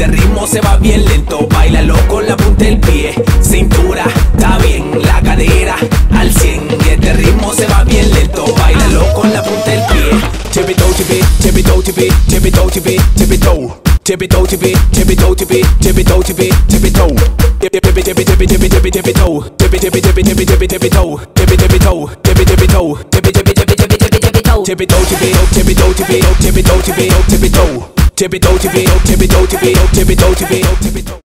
Este ritmo se va bien lento, bailalo con la punta del pie. Cintura, está bien, la cadera al 100. Este ritmo se va bien lento, bailalo con la punta del pie. Tippy toe, tippy toe, tippy toe, tippy toe. Tippy toe, tippy toe, tippy toe, tippy toe. Tippy toe, tippy toe, tippy toe, tippy toe, tippy toe. Tippy toe, tippy toe, tippy toe, tippy toe. Tippy toe, tippy toe, tippy toe, tippy toe.